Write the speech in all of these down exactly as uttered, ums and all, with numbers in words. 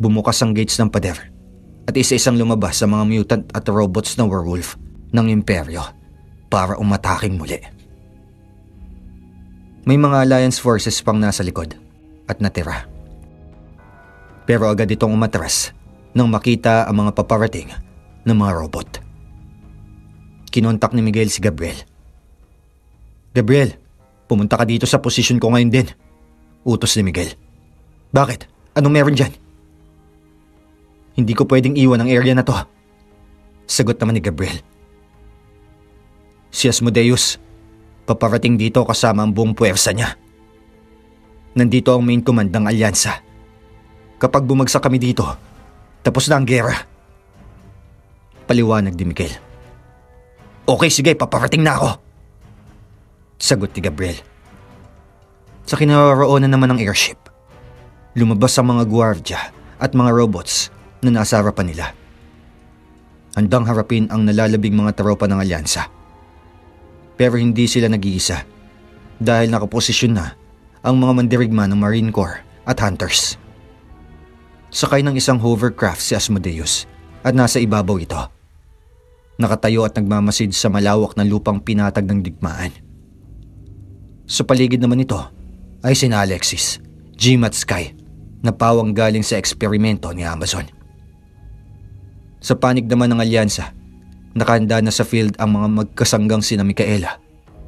Bumukas ang gates ng pader at isa-isang lumabas sa mga mutant at robots na werewolf ng imperyo para umataking muli. May mga alliance forces pang nasa likod at natira. Pero agad itong umatras nang makita ang mga paparating ng mga robot. Kinontak ni Miguel si Gabriel. Gabriel, pumunta ka dito sa posisyon ko ngayon din. Utos ni Miguel. Bakit? Anong meron dyan? Hindi ko pwedeng iwan ang area na to. Sagot naman ni Gabriel. Si Asmodeus, paparating dito kasama ang buong puwersa niya. Nandito ang main command ng alyansa. Kapag bumagsak kami dito, tapos na ang gera. Paliwanag ni Miguel. Okay, sige, paparating na ako. Sagot ni Gabriel. Sa kinaroroonan naman ng airship, lumabas ang mga guwardya at mga robots na nasa harapan nila. Handang harapin ang nalalabing mga tropa ng alyansa. Pero hindi sila nag-iisa dahil nakaposisyon na ang mga mandirigma ng Marine Corps at Hunters. Sakay ng isang hovercraft si Asmodeus at nasa ibabaw ito. Nakatayo at nagmamasid sa malawak na lupang pinatag ng digmaan. Sa paligid naman ito ay sina Alexis, Jim at Sky na pawang galing sa eksperimento ni Amazon. Sa panig naman ng alyansa, nakahanda na sa field ang mga magkasanggang sina Mikaela,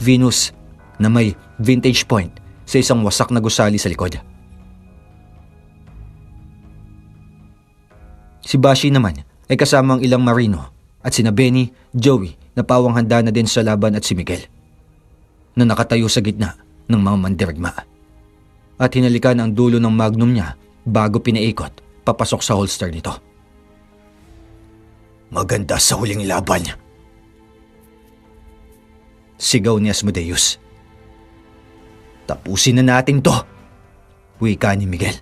Venus na may vintage point sa isang wasak na gusali sa likod. Si Bashi naman ay kasama ang ilang marino at sina Benny, Joey na pawang handa na din sa laban at si Miguel na nakatayo sa gitna ng mga mandirigma. At hinalikan ang dulo ng magnum niya bago pinaikot papasok sa holster nito. Maganda sa huling laban, sigaw ni Asmodeus. Tapusin na natin to, wika ni Miguel.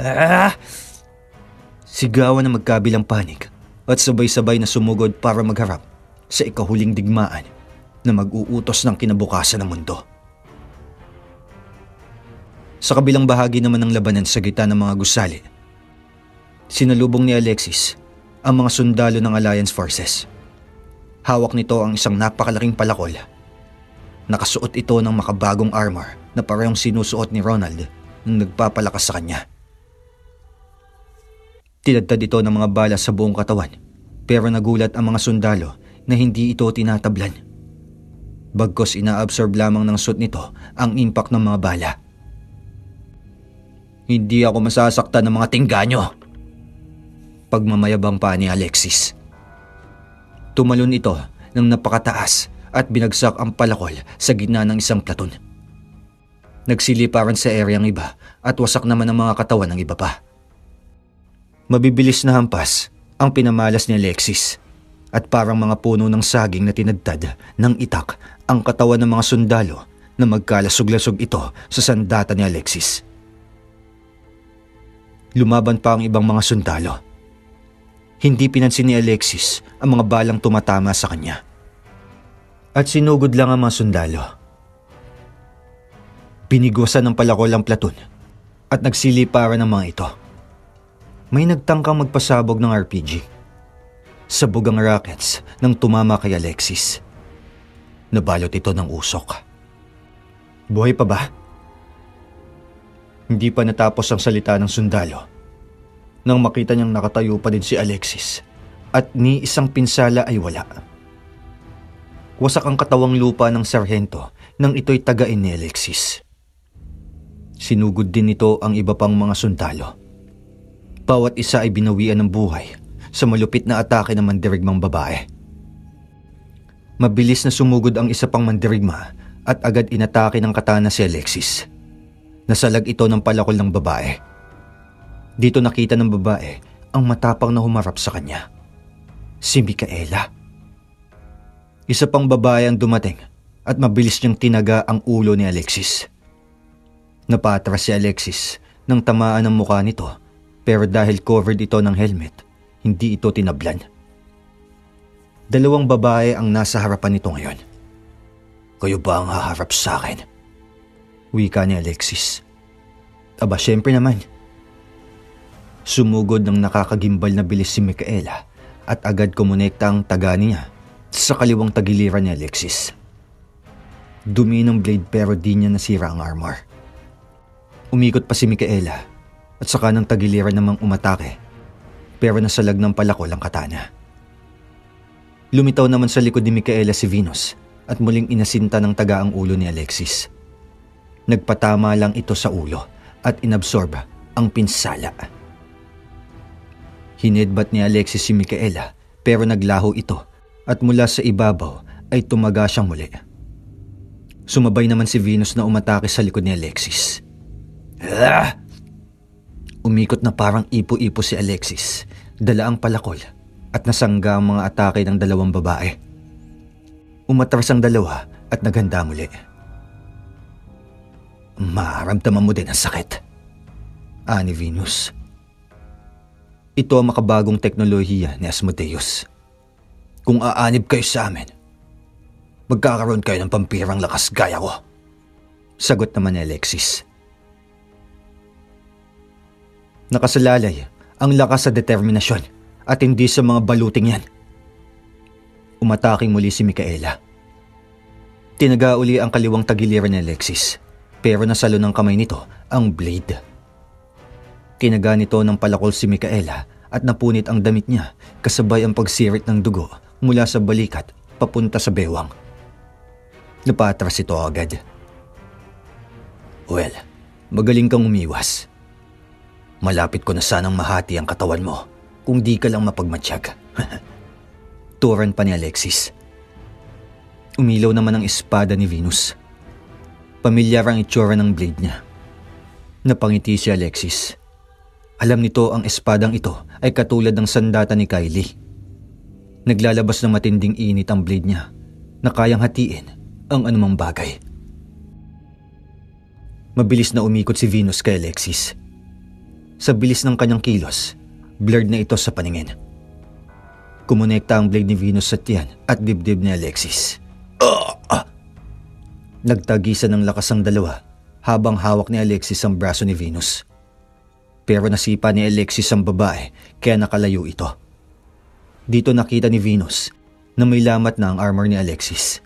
Ah! Sigawan ng magkabilang panig at sabay-sabay na sumugod para magharap sa ikahuling digmaan na mag-uutos ng kinabukasan ng mundo. Sa kabilang bahagi naman ng labanan sa gitna ng mga gusali, sinalubong ni Alexis ang mga sundalo ng Alliance Forces. Hawak nito ang isang napakalaking palakol. Nakasuot ito ng makabagong armor na parehong sinusuot ni Ronald nang nagpapalakas sa kanya. Tinadtad ito ng mga bala sa buong katawan, pero nagulat ang mga sundalo na hindi ito tinatablan. Bagkos inaabsorb lamang ng suit nito ang impact ng mga bala. Hindi ako masasaktan ng mga tingga nyo, pagmamayabang pa ni Alexis. Tumalon ito ng napakataas at binagsak ang palakol sa gitna ng isang platon. Nagsiliparan sa eryang iba at wasak naman ang mga katawan ng iba pa. Mabibilis na hampas ang pinamalas ni Alexis at parang mga puno ng saging na tinadtad ng itak ang katawan ng mga sundalo na magkalasog-lasog ito sa sandata ni Alexis. Lumaban pa ang ibang mga sundalo. Hindi pinansin ni Alexis ang mga balang tumatama sa kanya. At sinugod lang ang mga sundalo. Binigwasan ng palakol ang platon at nagsiliparan ang mga ito. May nagtangkang magpasabog ng R P G. Sabog ang rockets nang tumama kay Alexis. Nabalot ito ng usok. Buhay pa ba? Hindi pa natapos ang salita ng sundalo nang makita niyang nakatayo pa din si Alexis at ni isang pinsala ay wala. Wasak ang katawang lupa ng sarhento nang ito'y tagain ni Alexis. Sinugod din nito ang iba pang mga sundalo. Bawat isa ay binawian ng buhay sa malupit na atake ng mandirigmang babae. Mabilis na sumugod ang isa pang mandirigma at agad inatake ng katana si Alexis. Nasalag ito ng palakol ng babae. Dito nakita ng babae ang matapang na humarap sa kanya, si Mikaela. Isa pang babae ang dumating at mabilis niyang tinaga ang ulo ni Alexis. Napatras si Alexis nang tamaan ang mukha nito, pero dahil covered ito ng helmet, hindi ito tinablan. Dalawang babae ang nasa harapan nito ngayon. Kayo ba ang haharap sa akin? Wika ni Alexis. Aba, syempre naman. Sumugod ng nakakagimbal na bilis si Mikaela at agad kumonekta ang taga niya sa kaliwang tagiliran ni Alexis. Dumi ng blade pero di niya nasira ang armor. Umikot pa si Mikaela at saka ng tagiliran namang umatake pero nasalag ng palakol ang katana. Lumitaw naman sa likod ni Mikaela si Venus at muling inasinta ng taga ang ulo ni Alexis. Nagpatama lang ito sa ulo at inabsorb ang pinsala. Hinedbat ni Alexis si Mikaela pero naglaho ito at mula sa ibabaw ay tumaga siya muli. Sumabay naman si Venus na umatake sa likod ni Alexis. Ah! Umikot na parang ipo-ipo si Alexis, dala ang palakol at nasangga ang mga atake ng dalawang babae. Umatras ang dalawa at naghanda muli. Maaramdaman mo din ang sakit, ani Venus. Ito ang makabagong teknolohiya ni Asmodeus. Kung aanib kayo sa amin, magkakaroon kayo ng pampirang lakas gaya ko, sagot naman ni Alexis. Nakasalalay ang lakas sa determinasyon at hindi sa mga baluting yan. Umataking muli si Mikaela. Tinaga uli ang kaliwang tagiliran ni Alexis. Pero nasalo ng kamay nito ang blade. Kinaga nito ng palakol si Mikaela at napunit ang damit niya kasabay ang pagsirit ng dugo mula sa balikat papunta sa bewang. Napatras ito agad. Well, magaling kang umiwas. Malapit ko na sanang mahati ang katawan mo kung di ka lang mapagmatsyag. Turan pa ni Alexis. Umilaw naman ang espada ni Venus. Pamilyar ang itsura ng blade niya. Napangiti si Alexis. Alam nito ang espadang ito ay katulad ng sandata ni Kylie. Naglalabas ng matinding init ang blade niya na kayang hatiin ang anumang bagay. Mabilis na umikot si Venus kay Alexis. Sa bilis ng kanyang kilos, blurred na ito sa paningin. Kumonekta ang blade ni Venus sa tiyan at dibdib ni Alexis. Ah! Uh, uh. Nagtagisan ng lakas ang dalawa habang hawak ni Alexis ang braso ni Venus. Pero nasipa ni Alexis ang babae kaya nakalayo ito. Dito nakita ni Venus na may lamat na ang armor ni Alexis.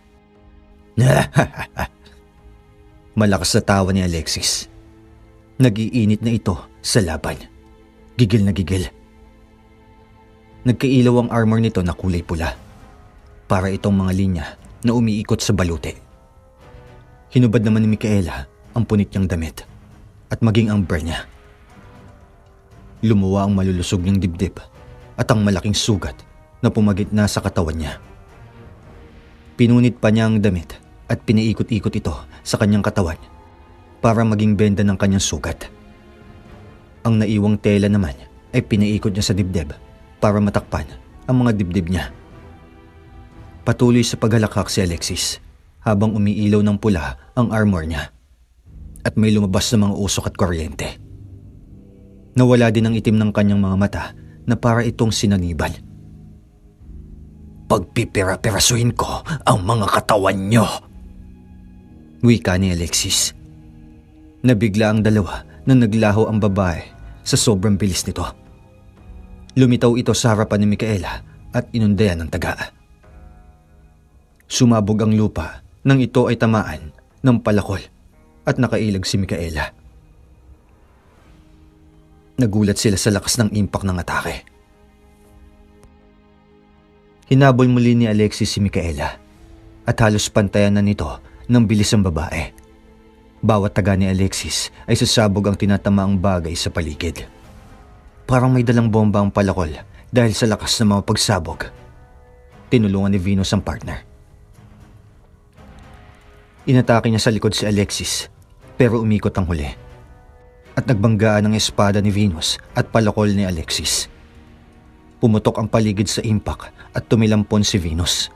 Malakas na tawa ni Alexis. Nagiinit na ito sa laban. Gigil na gigil. Nagkailaw ang armor nito na kulay pula. Para itong mga linya na umiikot sa baluti. Hinubad naman ni Mikaela ang punit niyang damit at maging ang bar niya. Lumuwa ang malulusog niyang dibdib at ang malaking sugat na pumagitna sa katawan niya. Pinunit pa niya ang damit at pinaikot-ikot ito sa kanyang katawan para maging benda ng kanyang sugat. Ang naiwang tela naman ay pinaikot niya sa dibdib para matakpan ang mga dibdib niya. Patuloy sa paghalakhak si Alexis habang umiilaw ng pula ang armor niya at may lumabas na mga usok at kuryente. Nawala din ang itim ng kanyang mga mata na para itong sinangiban. Pagpipira-pirasuhin ko ang mga katawan niyo, wika ni Alexis. Nabigla ang dalawa na naglaho ang babae sa sobrang bilis nito. Lumitaw ito sa harapan ni Mikaela at inundayan ng taga. Sumabog ang lupa nang ito ay tamaan ng palakol at nakailag si Mikaela. Nagulat sila sa lakas ng impact ng atake. Hinabol muli ni Alexis si Mikaela at halos pantayan na nito ng bilis ng babae. Bawat taga ni Alexis ay sasabog ang tinatamaang bagay sa paligid. Parang may dalang bomba ang palakol dahil sa lakas ng mga pagsabog. Tinulungan ni Venus ang partner. Inatake niya sa likod si Alexis pero umikot ang huli at nagbanggaan ang espada ni Venus at palakol ni Alexis. Pumutok ang paligid sa impact at tumilampon si Venus.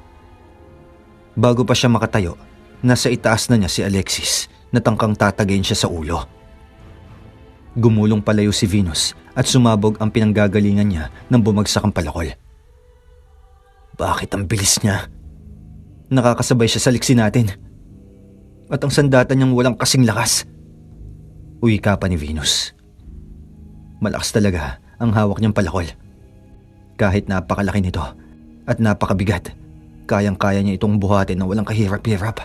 Bago pa siya makatayo, nasa itaas na niya si Alexis na tangkang tatagayin siya sa ulo. Gumulong palayo si Venus at sumabog ang pinanggagalingan niya ng bumagsak ang palakol. Bakit ang bilis niya? Nakakasabay siya sa liksi natin. At ang sandata niyang walang kasing lakas, uwi ka pa ni Venus. Malakas talaga ang hawak niyang palakol. Kahit napakalaki nito at napakabigat, kayang-kaya niya itong buhatin na walang kahirap-hirap.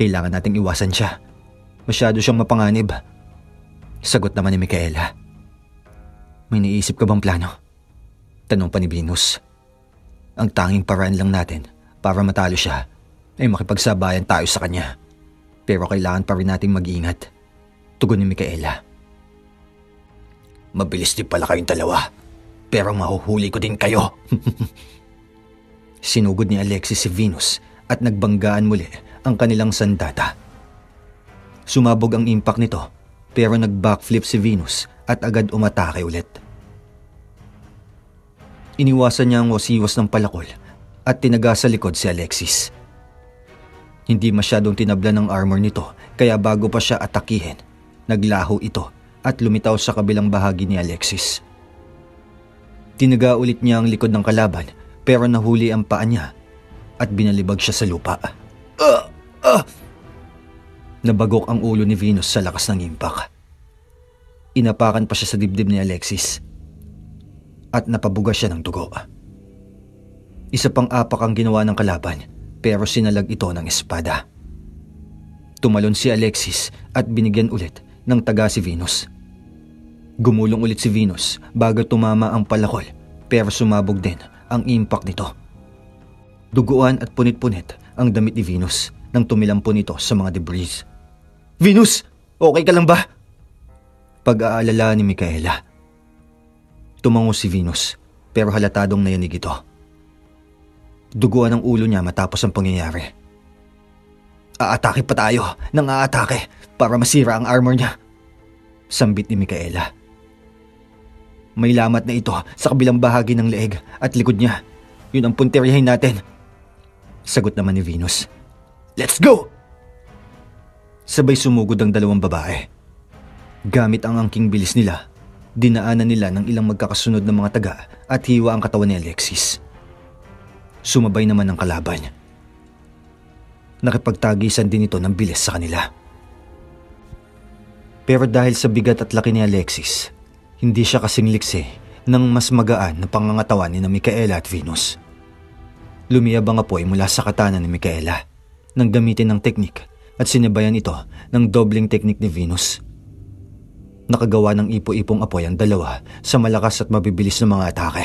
Kailangan nating iwasan siya. Masyado siyang mapanganib. Sagot naman ni Mikaela. May naisip ka bang plano? Tanong pa ni Venus. Ang tanging paraan lang natin para matalo siya ay makipagsabayan tayo sa kanya. Pero kailangan pa rin nating mag-ingat. Tugon ni Mikaela. Mabilis din pala kayong dalawa. Pero mahuhuli ko din kayo. Sinugod ni Alexis si Venus at nagbanggaan muli ang kanilang sandata. Sumabog ang impact nito pero nag-backflip si Venus at agad umatake ulit. Iniwasan niya ang wasiwas ng palakol at tinaga sa likod si Alexis. Hindi masyadong tinabla ng armor nito kaya bago pa siya atakihin, naglaho ito at lumitaw sa kabilang bahagi ni Alexis. Tinaga ulit niya ang likod ng kalaban pero nahuli ang paa niya at binalibag siya sa lupa. Uh, uh! Nabagok ang ulo ni Venus sa lakas ng impact. Inapakan pa siya sa dibdib ni Alexis at napabuga siya ng dugo. Isa pang apak ang ginawa ng kalaban pero sinalag ito ng espada. Tumalon si Alexis at binigyan ulit ng taga si Venus. Gumulong ulit si Venus bago tumama ang palakol pero sumabog din ang impact nito. Duguan at punit-punit ang damit ni Venus nang tumilampon ito sa mga debris. Venus! Okay ka lang ba? Pag-aalala ni Mikaela. Tumango si Venus pero halatadong nayanig ito. Duguan ang ulo niya matapos ang pangyayari. Aatake pa tayo nang aatake para masira ang armor niya. Sambit ni Mikaela. May lamat na ito sa kabilang bahagi ng leeg at likod niya. Yun ang punteriyahin natin. Sagot naman ni Venus. Let's go! Sabay sumugod ang dalawang babae. Gamit ang angking bilis nila, dinaanan nila ng ilang magkakasunod na mga taga at hiwa ang katawan ni Alexis. Sumabay naman ang kalaban. Nakipagtagisan din ito ng bilis sa kanila. Pero dahil sa bigat at laki ni Alexis, hindi siya kasing liksi ng mas magaan na pangangatawan ni na Mikaela at Venus. Lumiyab ang apoy mula sa katana ni Mikaela nang gamitin ng teknik at sinabayan ito ng dobling teknik ni Venus. Nakagawa ng ipo-ipong apoy ang dalawa sa malakas at mabibilis na mga atake.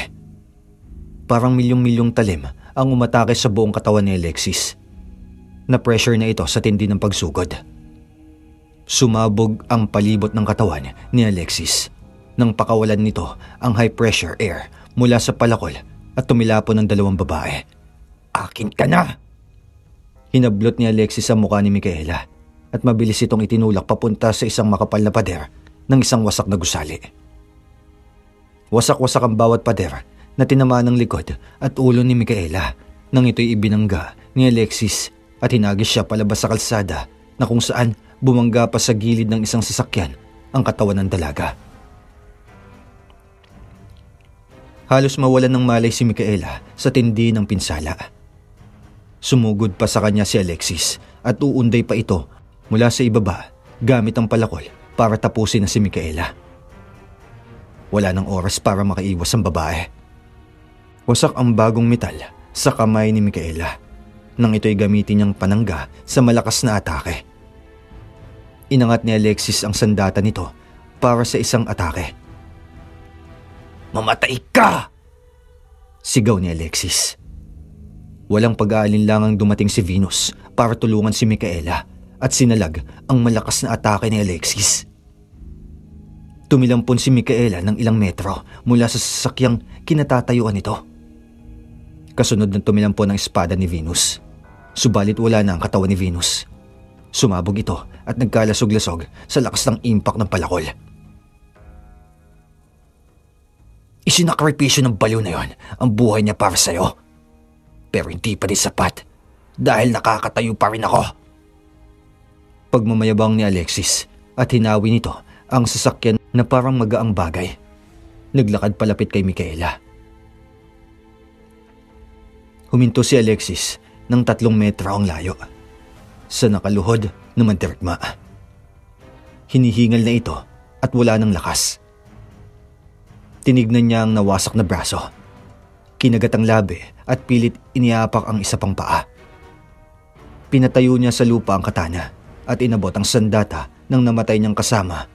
Parang milyong-milyong talim ang umatake sa buong katawan ni Alexis. Na-pressure na ito sa tindi ng pagsugod. Sumabog ang palibot ng katawan ni Alexis nang pakawalan nito ang high-pressure air mula sa palakol at tumilapon ng dalawang babae. Akin ka na! Hinablot ni Alexis ang mukha ni Mikaela at mabilis itong itinulak papunta sa isang makapal na pader ng isang wasak na gusali. Wasak-wasak ang bawat pader na tinamaan ng likod at ulo ni Mikaela nang ito'y ibinangga ni Alexis at hinagis siya palabas sa kalsada na kung saan bumangga pa sa gilid ng isang sasakyan ang katawan ng dalaga. Halos mawalan ng malay si Mikaela sa tindi ng pinsala. Sumugod pa sa kanya si Alexis at uunday pa ito mula sa ibaba gamit ang palakol para tapusin na si Mikaela. Wala ng oras para makaiwas ang babae. Wasak ang bagong metal sa kamay ni Mikaela nang ito'y gamitin niyang panangga sa malakas na atake. Inangat ni Alexis ang sandata nito para sa isang atake. Mamatay ka! Sigaw ni Alexis. Walang pag-aalinlangang dumating si Venus para tulungan si Mikaela at sinalag ang malakas na atake ni Alexis. Tumilampon si Mikaela ng ilang metro mula sa sasakyang kinatatayuan nito. Kasunod ng tumilampon ang espada ni Venus. Subalit wala na ang katawan ni Venus. Sumabog ito at nagkalasog-lasog sa lakas ng impact ng palakol. Isinakripisyo ng baliw na yon ang buhay niya para sa'yo. Pero hindi pa rin sapat dahil nakakatayo pa rin ako. Pagmamayabang ni Alexis at hinawi nito ang sasakyan na parang magaang bagay. Naglakad palapit kay Mikaela. Huminto si Alexis ng tatlong metro ang layo. Sa nakaluhod na mandirigma. Hinihingal na ito at wala ng lakas. Tinignan niya ang nawasak na braso. Kinagat ang labi at pilit iniapak ang isa pang paa. Pinatayo niya sa lupa ang katana at inabot ang sandata ng namatay niyang kasama.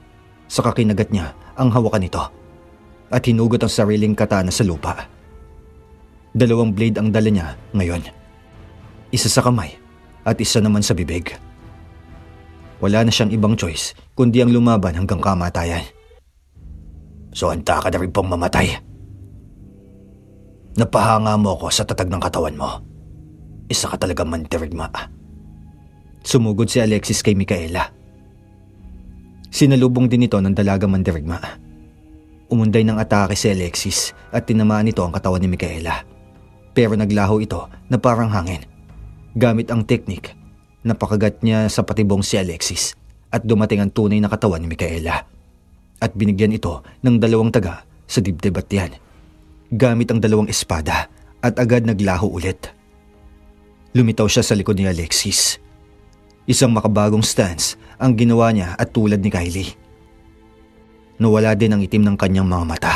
Saka kinagat niya ang hawakan nito at hinugot ang sariling katana sa lupa. Dalawang blade ang dala niya ngayon. Isa sa kamay at isa naman sa bibig. Wala na siyang ibang choice kundi ang lumaban hanggang kamatayan. So handa ka na rin pong mamatay. Napahanga mo ko sa tatag ng katawan mo. Isa ka talagang mandirigma. Sumugod si Alexis kay Mikaela. Sinalubong din ito ng dalagang mandirigma. Umunday ng atake si Alexis at tinamaan ito ang katawan ni Mikaela. Pero naglaho ito na parang hangin. Gamit ang teknik, napakagat niya sa patibong si Alexis at dumating ang tunay na katawan ni Mikaela. At binigyan ito ng dalawang taga sa dibdib at tiyan. Gamit ang dalawang espada at agad naglaho ulit. Lumitaw siya sa likod ni Alexis. Isang makabagong stance ang ginawa niya at tulad ni Kylie. Nawala din ang itim ng kanyang mga mata.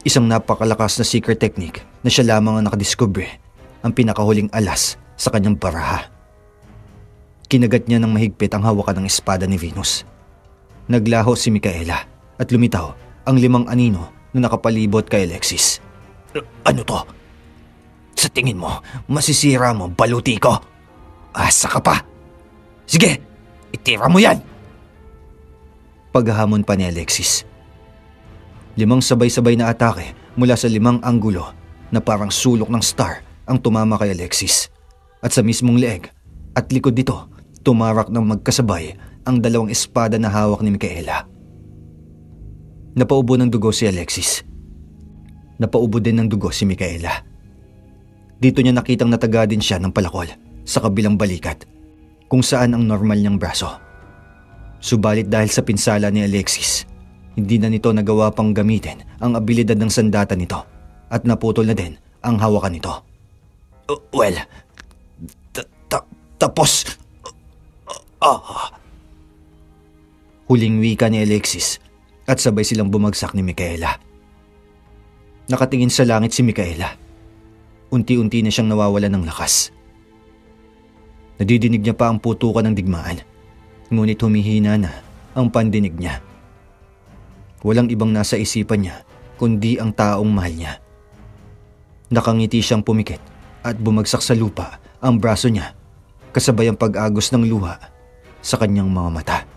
Isang napakalakas na secret technique na siya lamang ang nakadiskubre, ang pinakahuling alas sa kanyang baraha. Kinagat niya ng mahigpit ang hawakan ng espada ni Venus. Naglaho si Mikaela at lumitaw ang limang anino na nakapalibot kay Alexis. Ano to? Sa tingin mo, masisira mo baluti ko? Asa ka pa? Sige, itira mo yan! Paghahamon pa ni Alexis. Limang sabay-sabay na atake mula sa limang anggulo na parang sulok ng star ang tumama kay Alexis. At sa mismong leeg at likod dito, tumarak ng magkasabay ang dalawang espada na hawak ni Mikaela. Napaubo ng dugo si Alexis. Napaubo din ng dugo si Mikaela. Dito niya nakitang nataga din siya ng palakol sa kabilang balikat kung saan ang normal niyang braso. Subalit dahil sa pinsala ni Alexis, hindi na nito nagawa pang gamitin ang abilidad ng sandata nito at naputol na din ang hawakan nito. Uh, well, ta tapos... Uh, uh. Huling wika ni Alexis at sabay silang bumagsak ni Mikaela. Nakatingin sa langit si Mikaela. Unti-unti na siyang nawawala ng lakas. Nadidinig niya pa ang putukan ng digmaan. Ngunit humihina na ang pandinig niya. Walang ibang nasa isipan niya kundi ang taong mahal niya. Nakangiti siyang pumikit at bumagsak sa lupa ang braso niya kasabay ang pag-agos ng luha sa kanyang mga mata.